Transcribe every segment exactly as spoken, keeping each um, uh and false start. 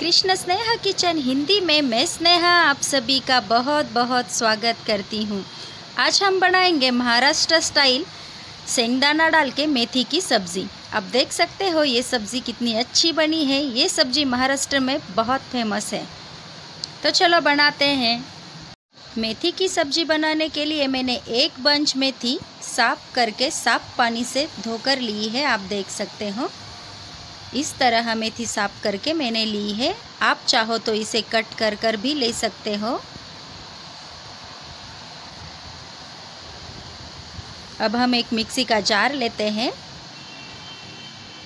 Krishna Sneha kitchen Hindi में मैं स्नेहा आप सभी का बहुत बहुत स्वागत करती हूँ। आज हम बनाएंगे महाराष्ट्र स्टाइल सेंगदाना डाल के मेथी की सब्ज़ी। आप देख सकते हो ये सब्ज़ी कितनी अच्छी बनी है। ये सब्ज़ी महाराष्ट्र में बहुत फेमस है, तो चलो बनाते हैं। मेथी की सब्ज़ी बनाने के लिए मैंने एक बंच मेथी साफ करके साफ पानी से धोकर ली है। आप देख सकते हो इस तरह मेथी साफ करके मैंने ली है। आप चाहो तो इसे कट कर कर भी ले सकते हो। अब हम एक मिक्सी का जार लेते हैं।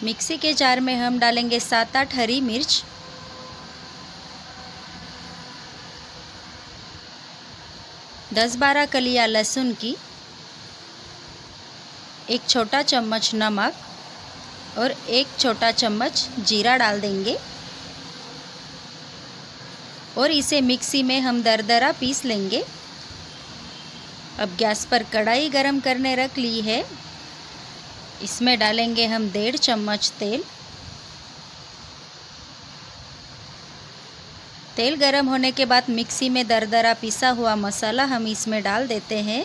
मिक्सी के जार में हम डालेंगे सात आठ हरी मिर्च, दस बारह कलियां लहसुन की, एक छोटा चम्मच नमक और एक छोटा चम्मच जीरा डाल देंगे और इसे मिक्सी में हम दरदरा पीस लेंगे। अब गैस पर कढ़ाई गरम करने रख ली है। इसमें डालेंगे हम डेढ़ चम्मच तेल। तेल गरम होने के बाद मिक्सी में दरदरा पिसा हुआ मसाला हम इसमें डाल देते हैं।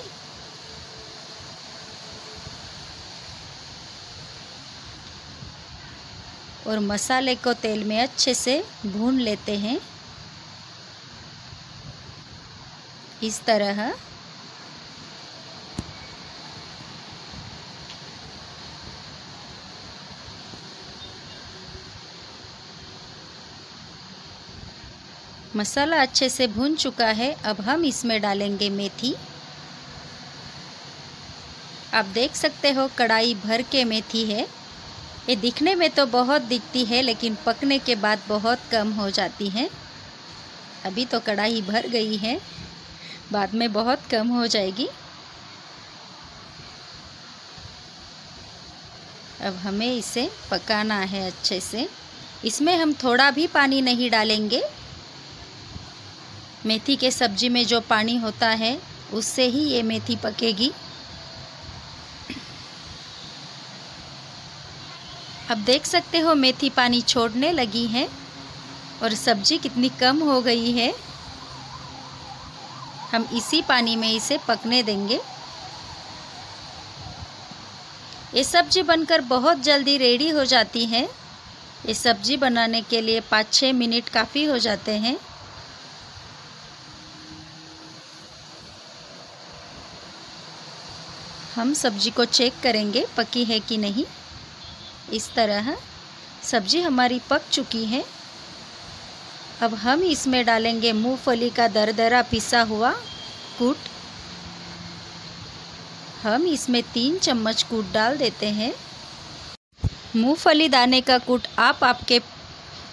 और मसाले को तेल में अच्छे से भून लेते हैं। इस तरह मसाला अच्छे से भून चुका है। अब हम इसमें डालेंगे मेथी। आप देख सकते हो कढ़ाई भर के मेथी है। ये दिखने में तो बहुत दिखती है, लेकिन पकने के बाद बहुत कम हो जाती है। अभी तो कढ़ाई भर गई है, बाद में बहुत कम हो जाएगी। अब हमें इसे पकाना है अच्छे से। इसमें हम थोड़ा भी पानी नहीं डालेंगे। मेथी के सब्जी में जो पानी होता है उससे ही ये मेथी पकेगी। अब देख सकते हो मेथी पानी छोड़ने लगी है और सब्जी कितनी कम हो गई है। हम इसी पानी में इसे पकने देंगे। ये सब्जी बनकर बहुत जल्दी रेडी हो जाती है। ये सब्जी बनाने के लिए पाँच छः मिनट काफ़ी हो जाते हैं। हम सब्जी को चेक करेंगे पकी है कि नहीं। इस तरह सब्जी हमारी पक चुकी है। अब हम इसमें डालेंगे मूंगफली का दरदरा पिसा हुआ कूट। हम इसमें तीन चम्मच कूट डाल देते हैं। मूंगफली दाने का कूट आप आपके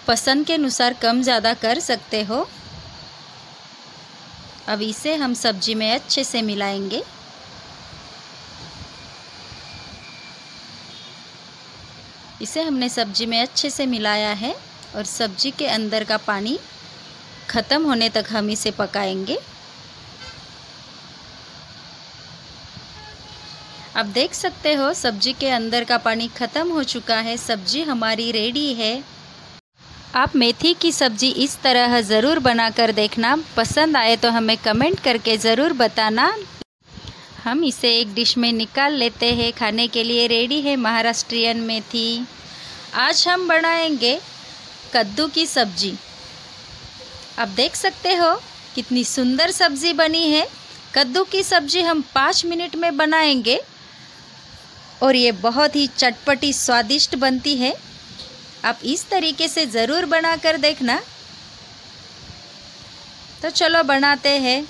पसंद के अनुसार कम ज़्यादा कर सकते हो। अब इसे हम सब्जी में अच्छे से मिलाएंगे। इसे हमने सब्जी में अच्छे से मिलाया है और सब्जी के अंदर का पानी ख़त्म होने तक हम इसे पकाएंगे। आप देख सकते हो सब्जी के अंदर का पानी ख़त्म हो चुका है। सब्जी हमारी रेडी है। आप मेथी की सब्जी इस तरह ज़रूर बनाकर देखना। पसंद आए तो हमें कमेंट करके ज़रूर बताना। हम इसे एक डिश में निकाल लेते हैं। खाने के लिए रेडी है महाराष्ट्रियन मेथी। आज हम बनाएंगे कद्दू की सब्जी। आप देख सकते हो कितनी सुंदर सब्जी बनी है। कद्दू की सब्जी हम पाँच मिनट में बनाएंगे और ये बहुत ही चटपटी स्वादिष्ट बनती है। आप इस तरीके से ज़रूर बना कर देखना। तो चलो बनाते हैं।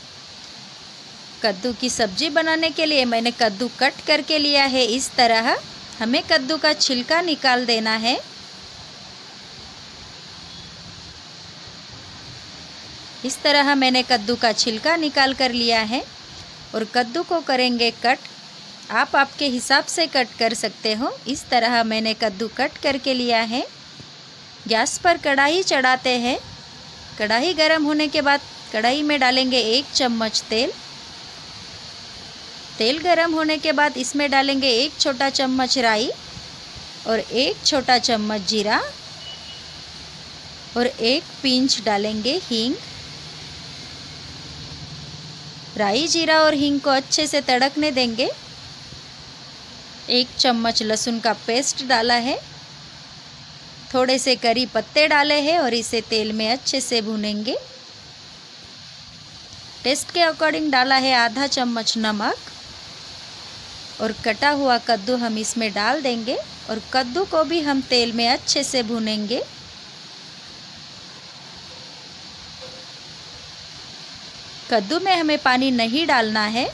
कद्दू की सब्जी बनाने के लिए मैंने कद्दू कट करके लिया है। इस तरह हमें कद्दू का छिलका निकाल देना है। इस तरह मैंने कद्दू का छिलका निकाल कर लिया है और कद्दू को करेंगे कट। आप आपके हिसाब से कट कर सकते हो। इस तरह मैंने कद्दू कट करके लिया है। गैस पर कढ़ाई चढ़ाते हैं। कढ़ाई गर्म होने के बाद कढ़ाई में डालेंगे एक चम्मच तेल। तेल गरम होने के बाद इसमें डालेंगे एक छोटा चम्मच राई और एक छोटा चम्मच जीरा और एक पिंच डालेंगे हींग। राई जीरा और हींग को अच्छे से तड़कने देंगे। एक चम्मच लहसुन का पेस्ट डाला है, थोड़े से करी पत्ते डाले हैं और इसे तेल में अच्छे से भूनेंगे। टेस्ट के अकॉर्डिंग डाला है आधा चम्मच नमक और कटा हुआ कद्दू हम इसमें डाल देंगे और कद्दू को भी हम तेल में अच्छे से भूनेंगे। कद्दू में हमें पानी नहीं डालना है,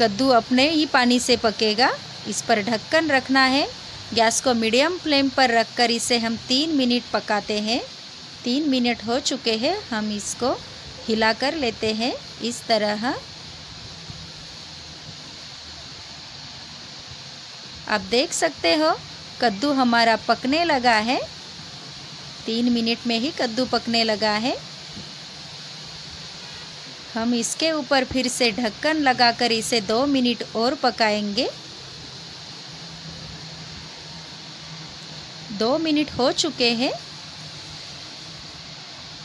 कद्दू अपने ही पानी से पकेगा। इस पर ढक्कन रखना है। गैस को मीडियम फ्लेम पर रखकर इसे हम तीन मिनट पकाते हैं। तीन मिनट हो चुके हैं, हम इसको हिला कर लेते हैं इस तरह। आप देख सकते हो कद्दू हमारा पकने लगा है। तीन मिनट में ही कद्दू पकने लगा है। हम इसके ऊपर फिर से ढक्कन लगाकर इसे दो मिनट और पकाएंगे। दो मिनट हो चुके हैं,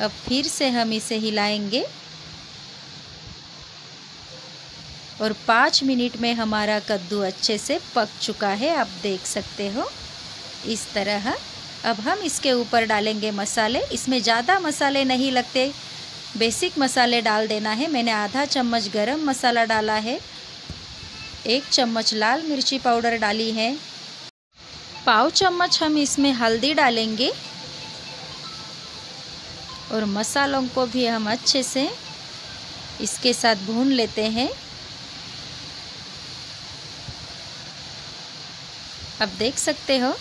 अब फिर से हम इसे हिलाएंगे और पाँच मिनट में हमारा कद्दू अच्छे से पक चुका है। आप देख सकते हो इस तरह। अब हम इसके ऊपर डालेंगे मसाले। इसमें ज़्यादा मसाले नहीं लगते, बेसिक मसाले डाल देना है। मैंने आधा चम्मच गरम मसाला डाला है, एक चम्मच लाल मिर्ची पाउडर डाली है, पाव चम्मच हम इसमें हल्दी डालेंगे और मसालों को भी हम अच्छे से इसके साथ भून लेते हैं। अब देख सकते हो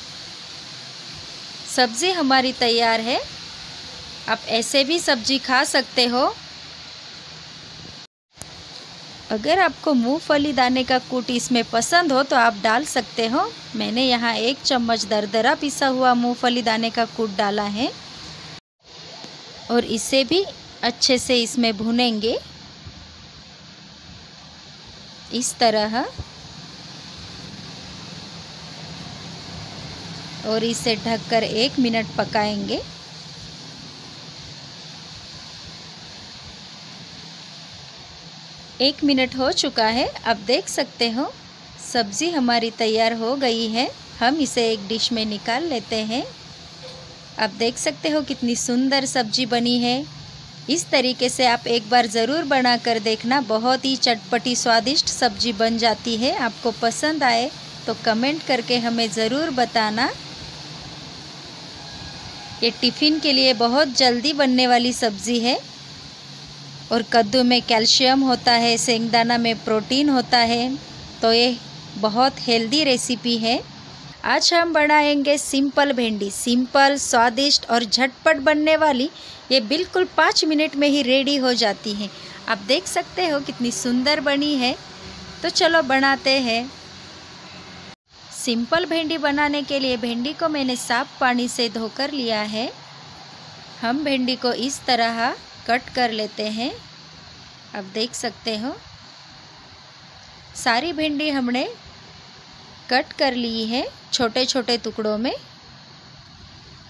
सब्ज़ी हमारी तैयार है। आप ऐसे भी सब्जी खा सकते हो। अगर आपको मूंगफली दाने का कूट इसमें पसंद हो तो आप डाल सकते हो। मैंने यहाँ एक चम्मच दरदरा पिसा हुआ मूंगफली दाने का कूट डाला है और इसे भी अच्छे से इसमें भूनेंगे इस तरह और इसे ढककर एक मिनट पकाएंगे। एक मिनट हो चुका है, आप देख सकते हो सब्ज़ी हमारी तैयार हो गई है। हम इसे एक डिश में निकाल लेते हैं। आप देख सकते हो कितनी सुंदर सब्जी बनी है। इस तरीके से आप एक बार ज़रूर बना कर देखना। बहुत ही चटपटी स्वादिष्ट सब्जी बन जाती है। आपको पसंद आए तो कमेंट करके हमें ज़रूर बताना। ये टिफ़िन के लिए बहुत जल्दी बनने वाली सब्ज़ी है और कद्दू में कैल्शियम होता है, सेंगदाना में प्रोटीन होता है, तो ये बहुत हेल्दी रेसिपी है। आज हम बनाएंगे सिंपल भिंडी। सिंपल, स्वादिष्ट और झटपट बनने वाली, ये बिल्कुल पाँच मिनट में ही रेडी हो जाती है। आप देख सकते हो कितनी सुंदर बनी है। तो चलो बनाते हैं। सिंपल भिंडी बनाने के लिए भिंडी को मैंने साफ पानी से धोकर लिया है। हम भिंडी को इस तरह कट कर लेते हैं। आप देख सकते हो सारी भिंडी हमने कट कर ली है छोटे छोटे टुकड़ों में।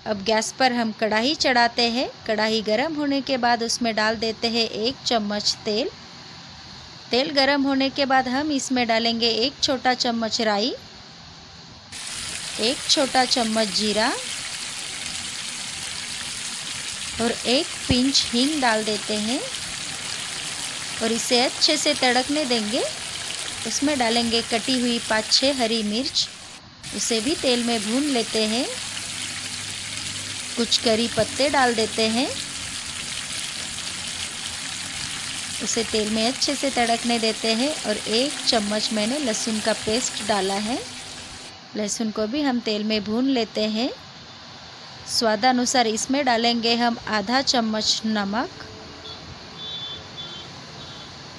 अब गैस पर हम कढ़ाई चढ़ाते हैं। कढ़ाई गरम होने के बाद उसमें डाल देते हैं एक चम्मच तेल। तेल गरम होने के बाद हम इसमें डालेंगे एक छोटा चम्मच राई, एक छोटा चम्मच जीरा और एक पिंच हींग डाल देते हैं और इसे अच्छे से तड़कने देंगे। उसमें डालेंगे कटी हुई पाँच छः हरी मिर्च, उसे भी तेल में भून लेते हैं। कुछ करी पत्ते डाल देते हैं, उसे तेल में अच्छे से तड़कने देते हैं और एक चम्मच मैंने लहसुन का पेस्ट डाला है। लहसुन को भी हम तेल में भून लेते हैं। स्वादानुसार इसमें डालेंगे हम आधा चम्मच नमक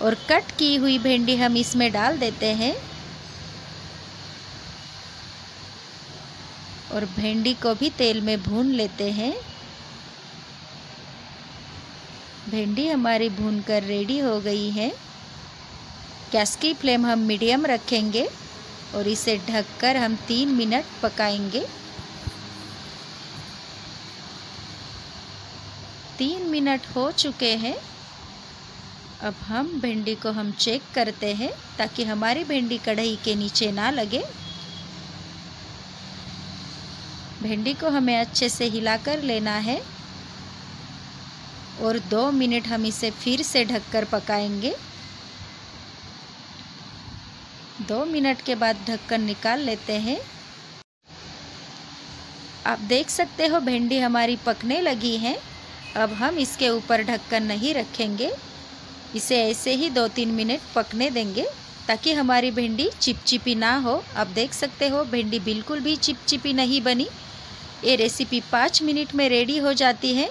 और कट की हुई भिंडी हम इसमें डाल देते हैं और भिंडी को भी तेल में भून लेते हैं। भिंडी हमारी भूनकर रेडी हो गई है। गैस की फ्लेम हम मीडियम रखेंगे और इसे ढककर हम तीन मिनट पकाएंगे। तीन मिनट हो चुके हैं। अब हम भिंडी को हम चेक करते हैं ताकि हमारी भिंडी कढ़ाई के नीचे ना लगे। भिंडी को हमें अच्छे से हिलाकर लेना है और दो मिनट हम इसे फिर से ढककर पकाएंगे। दो मिनट के बाद ढक्कन निकाल लेते हैं। आप देख सकते हो भिंडी हमारी पकने लगी है। अब हम इसके ऊपर ढक्कन नहीं रखेंगे, इसे ऐसे ही दो तीन मिनट पकने देंगे ताकि हमारी भिंडी चिपचिपी ना हो। आप देख सकते हो भिंडी बिल्कुल भी चिपचिपी नहीं बनी। ये रेसिपी पाँच मिनट में रेडी हो जाती है।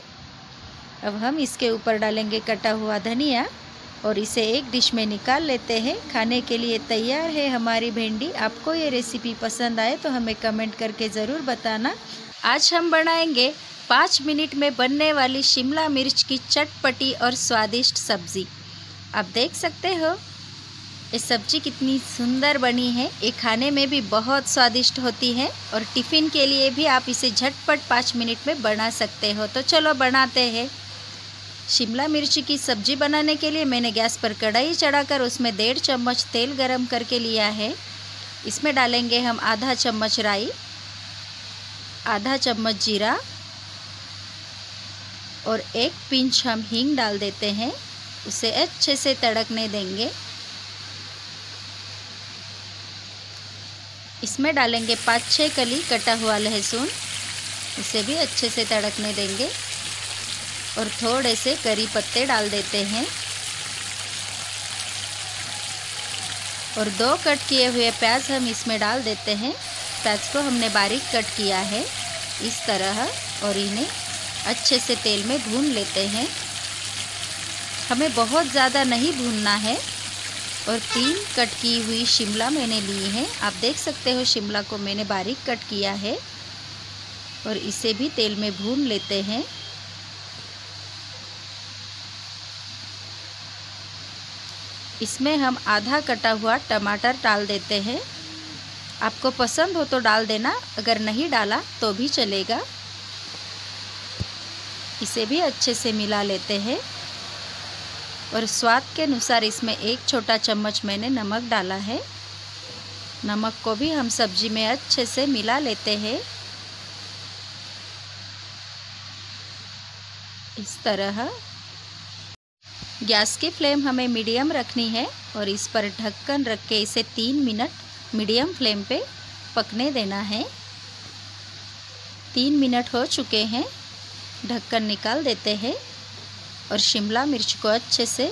अब हम इसके ऊपर डालेंगे कटा हुआ धनिया और इसे एक डिश में निकाल लेते हैं। खाने के लिए तैयार है हमारी भिंडी। आपको ये रेसिपी पसंद आए तो हमें कमेंट करके ज़रूर बताना। आज हम बनाएंगे पाँच मिनट में बनने वाली शिमला मिर्च की चटपटी और स्वादिष्ट सब्ज़ी। आप देख सकते हो ये सब्ज़ी कितनी सुंदर बनी है। ये खाने में भी बहुत स्वादिष्ट होती है और टिफ़िन के लिए भी आप इसे झटपट पाँच मिनट में बना सकते हो। तो चलो बनाते हैं। शिमला मिर्ची की सब्ज़ी बनाने के लिए मैंने गैस पर कढ़ाई चढ़ाकर उसमें डेढ़ चम्मच तेल गरम करके लिया है। इसमें डालेंगे हम आधा चम्मच राई, आधा चम्मच जीरा और एक पिंच हम हींग डाल देते हैं। उसे अच्छे से तड़कने देंगे। इसमें डालेंगे पाँच छः कली कटा हुआ लहसुन, इसे भी अच्छे से तड़कने देंगे और थोड़े से करी पत्ते डाल देते हैं और दो कट किए हुए प्याज हम इसमें डाल देते हैं। प्याज को हमने बारीक कट किया है इस तरह और इन्हें अच्छे से तेल में भून लेते हैं। हमें बहुत ज़्यादा नहीं भूनना है। और तीन कट की हुई शिमला मैंने ली है। आप देख सकते हो शिमला को मैंने बारीक कट किया है और इसे भी तेल में भून लेते हैं। इसमें हम आधा कटा हुआ टमाटर डाल देते हैं। आपको पसंद हो तो डाल देना, अगर नहीं डाला तो भी चलेगा। इसे भी अच्छे से मिला लेते हैं और स्वाद के अनुसार इसमें एक छोटा चम्मच मैंने नमक डाला है। नमक को भी हम सब्ज़ी में अच्छे से मिला लेते हैं इस तरह। गैस की फ्लेम हमें मीडियम रखनी है और इस पर ढक्कन रख के इसे तीन मिनट मीडियम फ्लेम पे पकने देना है। तीन मिनट हो चुके हैं, ढक्कन निकाल देते हैं और शिमला मिर्च को अच्छे से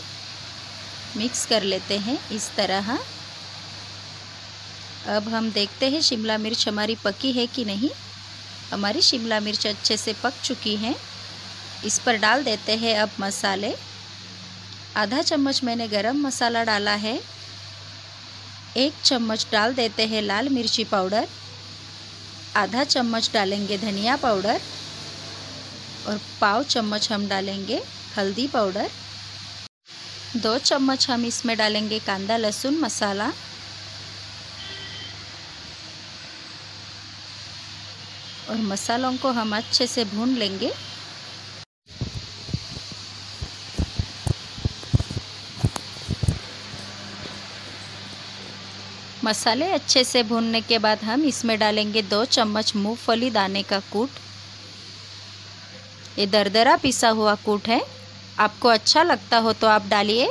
मिक्स कर लेते हैं इस तरह। अब हम देखते हैं शिमला मिर्च हमारी पकी है कि नहीं। हमारी शिमला मिर्च अच्छे से पक चुकी है। इस पर डाल देते हैं अब मसाले। आधा चम्मच मैंने गरम मसाला डाला है, एक चम्मच डाल देते हैं लाल मिर्ची पाउडर, आधा चम्मच डालेंगे धनिया पाउडर और पाव चम्मच हम डालेंगे हल्दी पाउडर, दो चम्मच हम इसमें डालेंगे कांदा लहसुन मसाला और मसालों को हम अच्छे से भून लेंगे। मसाले अच्छे से भूनने के बाद हम इसमें डालेंगे दो चम्मच मूंगफली दाने का कूट। ये दरदरा पिसा हुआ कूट है, आपको अच्छा लगता हो तो आप डालिए,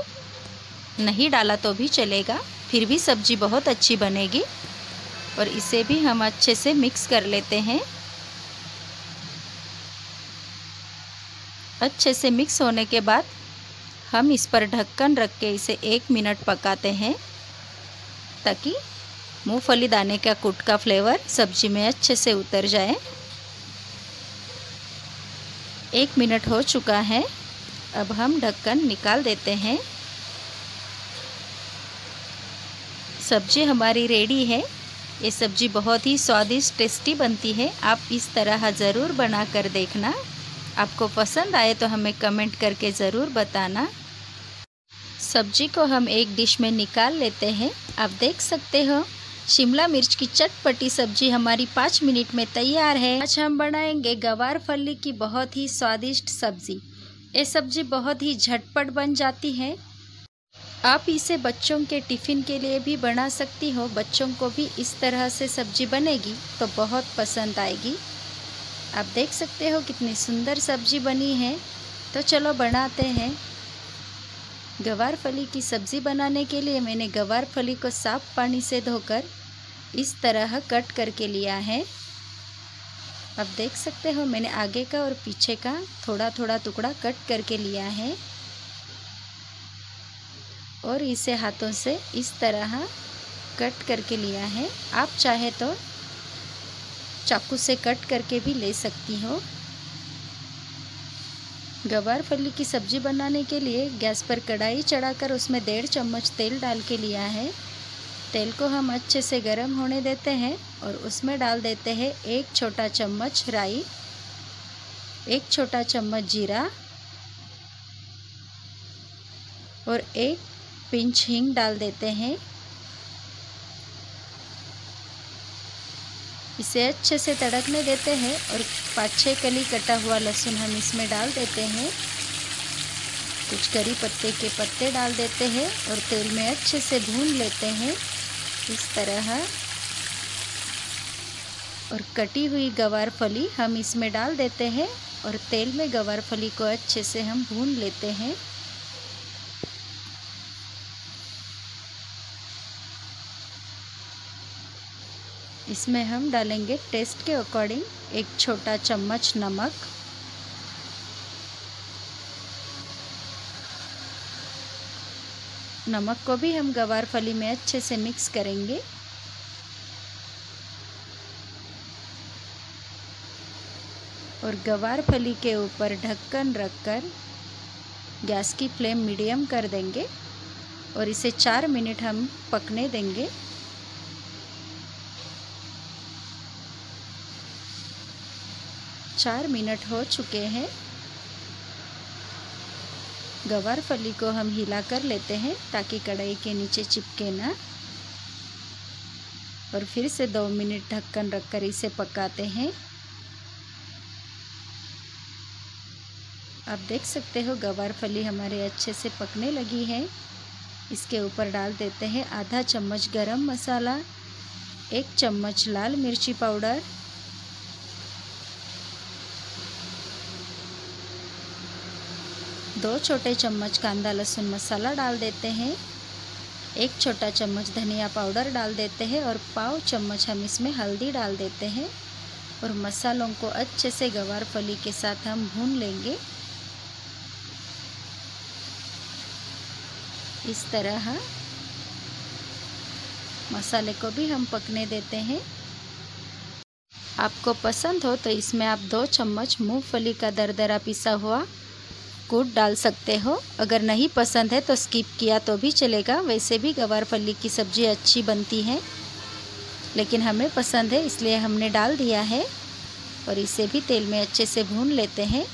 नहीं डाला तो भी चलेगा, फिर भी सब्ज़ी बहुत अच्छी बनेगी। और इसे भी हम अच्छे से मिक्स कर लेते हैं। अच्छे से मिक्स होने के बाद हम इस पर ढक्कन रख के इसे एक मिनट पकाते हैं ताकि मूंगफली दाने का कूट का फ्लेवर सब्ज़ी में अच्छे से उतर जाए। एक मिनट हो चुका है, अब हम ढक्कन निकाल देते हैं। सब्ज़ी हमारी रेडी है। ये सब्ज़ी बहुत ही स्वादिष्ट टेस्टी बनती है। आप इस तरह ज़रूर बना कर देखना। आपको पसंद आए तो हमें कमेंट करके ज़रूर बताना। सब्ज़ी को हम एक डिश में निकाल लेते हैं। आप देख सकते हो शिमला मिर्च की चटपटी सब्जी हमारी पाँच मिनट में तैयार है। आज हम बनाएंगे गवार फली की बहुत ही स्वादिष्ट सब्ज़ी। ये सब्ज़ी बहुत ही झटपट बन जाती है। आप इसे बच्चों के टिफ़िन के लिए भी बना सकती हो। बच्चों को भी इस तरह से सब्ज़ी बनेगी तो बहुत पसंद आएगी। आप देख सकते हो कितनी सुंदर सब्ज़ी बनी है। तो चलो बनाते हैं। गवार फली की सब्ज़ी बनाने के लिए मैंने गवार फली को साफ पानी से धोकर इस तरह कट करके लिया है। आप देख सकते हो मैंने आगे का और पीछे का थोड़ा थोड़ा टुकड़ा कट करके लिया है और इसे हाथों से इस तरह कट करके लिया है। आप चाहे तो चाकू से कट करके भी ले सकती हो। गवार फली की सब्ज़ी बनाने के लिए गैस पर कढ़ाई चढ़ाकर उसमें डेढ़ चम्मच तेल डाल के लिया है। तेल को हम अच्छे से गर्म होने देते हैं और उसमें डाल देते हैं एक छोटा चम्मच राई, एक छोटा चम्मच जीरा और एक पिंच हींग डाल देते हैं। इसे अच्छे से तड़कने देते हैं और पाँच छः कली कटा हुआ लहसुन हम इसमें डाल देते हैं। कुछ करी पत्ते के पत्ते डाल देते हैं और तेल में अच्छे से भून लेते हैं इस तरह। और कटी हुई गवार फली हम इसमें डाल देते हैं और तेल में गवार फली को अच्छे से हम भून लेते हैं। इसमें हम डालेंगे टेस्ट के अकॉर्डिंग एक छोटा चम्मच नमक, नमक को भी हम गवार फली में अच्छे से मिक्स करेंगे। और गवार फली के ऊपर ढक्कन रखकर गैस की फ्लेम मीडियम कर देंगे और इसे चार मिनट हम पकने देंगे। चार मिनट हो चुके हैं। गवार फली को हम हिला कर लेते हैं ताकि कढ़ाई के नीचे चिपके ना। और फिर से दो मिनट ढक्कन रखकर इसे पकाते हैं। आप देख सकते हो गवार फली हमारे अच्छे से पकने लगी है। इसके ऊपर डाल देते हैं आधा चम्मच गरम मसाला, एक चम्मच लाल मिर्ची पाउडर, दो छोटे चम्मच कांदा लहसुन मसाला डाल देते हैं, एक छोटा चम्मच धनिया पाउडर डाल देते हैं और पाव चम्मच हम इसमें हल्दी डाल देते हैं। और मसालों को अच्छे से गवार फली के साथ हम भून लेंगे इस तरह। मसाले को भी हम पकने देते हैं। आपको पसंद हो तो इसमें आप दो चम्मच मूंगफली का दरदरा पिसा हुआ कूट डाल सकते हो। अगर नहीं पसंद है तो स्किप किया तो भी चलेगा। वैसे भी गवार फली की सब्ज़ी अच्छी बनती है, लेकिन हमें पसंद है इसलिए हमने डाल दिया है। और इसे भी तेल में अच्छे से भून लेते हैं।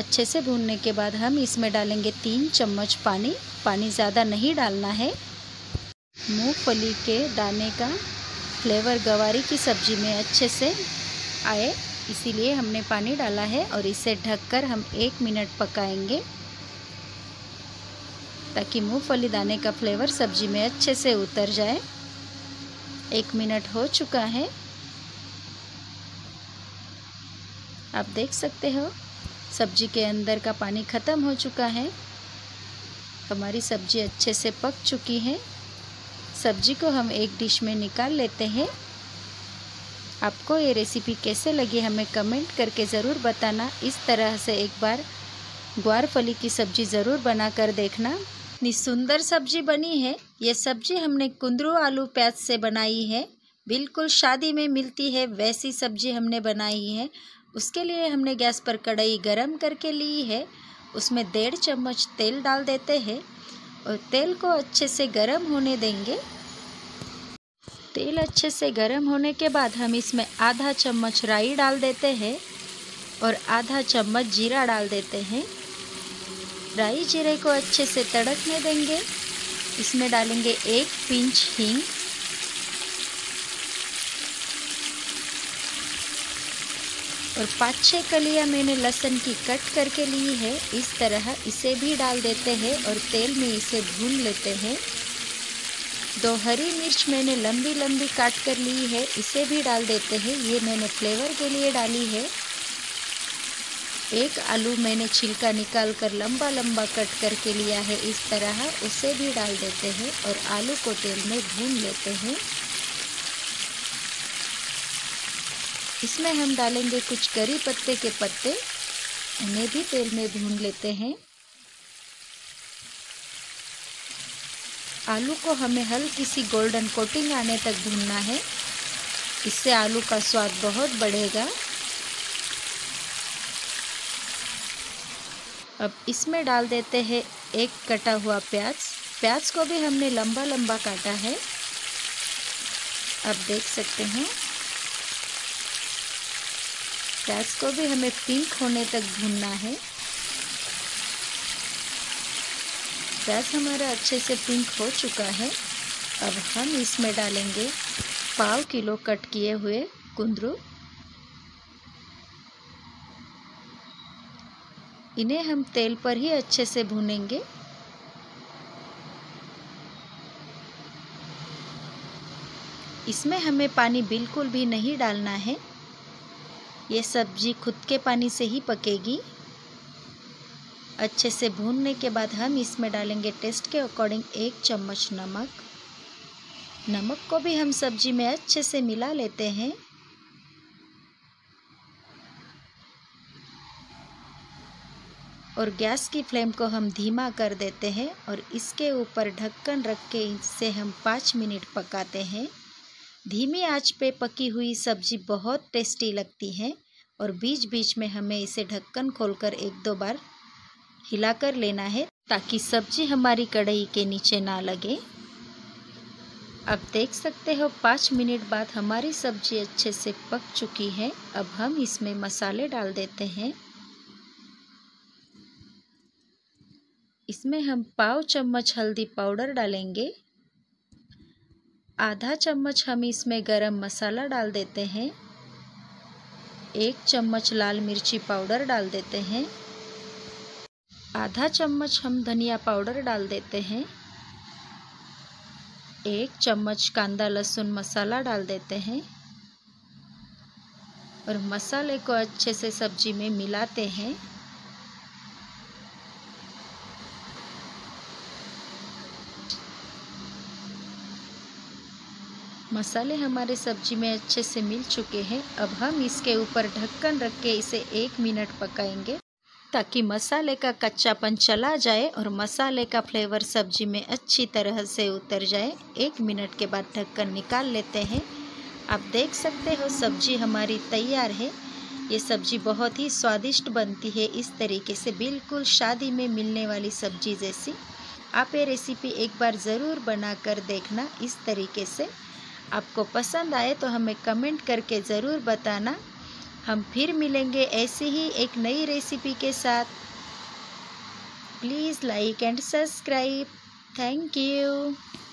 अच्छे से भूनने के बाद हम इसमें डालेंगे तीन चम्मच पानी। पानी ज़्यादा नहीं डालना है। मूंगफली के दाने का फ्लेवर गवारी की सब्ज़ी में अच्छे से आए इसीलिए हमने पानी डाला है। और इसे ढककर हम एक मिनट पकाएंगे ताकि मूंगफली दाने का फ्लेवर सब्ज़ी में अच्छे से उतर जाए। एक मिनट हो चुका है। आप देख सकते हो सब्ज़ी के अंदर का पानी ख़त्म हो चुका है। हमारी सब्ज़ी अच्छे से पक चुकी है। सब्ज़ी को हम एक डिश में निकाल लेते हैं। आपको ये रेसिपी कैसे लगी हमें कमेंट करके ज़रूर बताना। इस तरह से एक बार ग्वार फली की सब्ज़ी ज़रूर बना कर देखना। इतनी सुंदर सब्ज़ी बनी है। ये सब्ज़ी हमने कुंदरू आलू प्याज से बनाई है। बिल्कुल शादी में मिलती है वैसी सब्ज़ी हमने बनाई है। उसके लिए हमने गैस पर कढ़ाई गरम करके ली है। उसमें डेढ़ चम्मच तेल डाल देते हैं और तेल को अच्छे से गर्म होने देंगे। तेल अच्छे से गर्म होने के बाद हम इसमें आधा चम्मच राई डाल देते हैं और आधा चम्मच जीरा डाल देते हैं। राई जीरे को अच्छे से तड़कने देंगे। इसमें डालेंगे एक पिंच हींग, और पाँच छः कलियाँ मैंने लहसुन की कट करके ली है। इस तरह इसे भी डाल देते हैं और तेल में इसे भून लेते हैं। दो हरी मिर्च मैंने लंबी लंबी काट कर ली है, इसे भी डाल देते हैं। ये मैंने फ्लेवर के लिए डाली है। एक आलू मैंने छिलका निकाल कर लंबा लंबा कट करके लिया है, इस तरह उसे भी डाल देते हैं और आलू को तेल में भून लेते हैं। इसमें हम डालेंगे कुछ करी पत्ते के पत्ते, उन्हें भी तेल में भून लेते हैं। आलू को हमें हल्की सी गोल्डन कोटिंग आने तक भूनना है, इससे आलू का स्वाद बहुत बढ़ेगा। अब इसमें डाल देते हैं एक कटा हुआ प्याज। प्याज को भी हमने लंबा लंबा काटा है, आप देख सकते हैं। प्याज को भी हमें पिंक होने तक भूनना है। प्याज हमारा अच्छे से पिंक हो चुका है। अब हम इसमें डालेंगे पाव किलो कट किए हुए कुंदरू। इन्हें हम तेल पर ही अच्छे से भूनेंगे। इसमें हमें पानी बिल्कुल भी नहीं डालना है, ये सब्जी खुद के पानी से ही पकेगी। अच्छे से भूनने के बाद हम इसमें डालेंगे टेस्ट के अकॉर्डिंग एक चम्मच नमक। नमक को भी हम सब्जी में अच्छे से मिला लेते हैं। और गैस की फ्लेम को हम धीमा कर देते हैं और इसके ऊपर ढक्कन रख के इसे हम पाँच मिनट पकाते हैं। धीमी आंच पे पकी हुई सब्जी बहुत टेस्टी लगती है और बीच बीच में हमें इसे ढक्कन खोलकर एक दो बार हिलाकर लेना है ताकि सब्जी हमारी कढ़ाई के नीचे ना लगे। अब देख सकते हो पाँच मिनट बाद हमारी सब्जी अच्छे से पक चुकी है। अब हम इसमें मसाले डाल देते हैं। इसमें हम पाव चम्मच हल्दी पाउडर डालेंगे, आधा चम्मच हम इसमें गरम मसाला डाल देते हैं, एक चम्मच लाल मिर्ची पाउडर डाल देते हैं, आधा चम्मच हम धनिया पाउडर डाल देते हैं, एक चम्मच कांदा लहसुन मसाला डाल देते हैं और मसाले को अच्छे से सब्जी में मिलाते हैं। मसाले हमारे सब्जी में अच्छे से मिल चुके हैं। अब हम इसके ऊपर ढक्कन रख के इसे एक मिनट पकाएंगे ताकि मसाले का कच्चापन चला जाए और मसाले का फ्लेवर सब्जी में अच्छी तरह से उतर जाए। एक मिनट के बाद ढक्कन निकाल लेते हैं। आप देख सकते हो सब्जी हमारी तैयार है। ये सब्जी बहुत ही स्वादिष्ट बनती है, इस तरीके से बिल्कुल शादी में मिलने वाली सब्जी जैसी। आप ये रेसिपी एक बार ज़रूर बना कर देखना। इस तरीके से आपको पसंद आए तो हमें कमेंट करके ज़रूर बताना। हम फिर मिलेंगे ऐसी ही एक नई रेसिपी के साथ। Please like and subscribe. Thank you.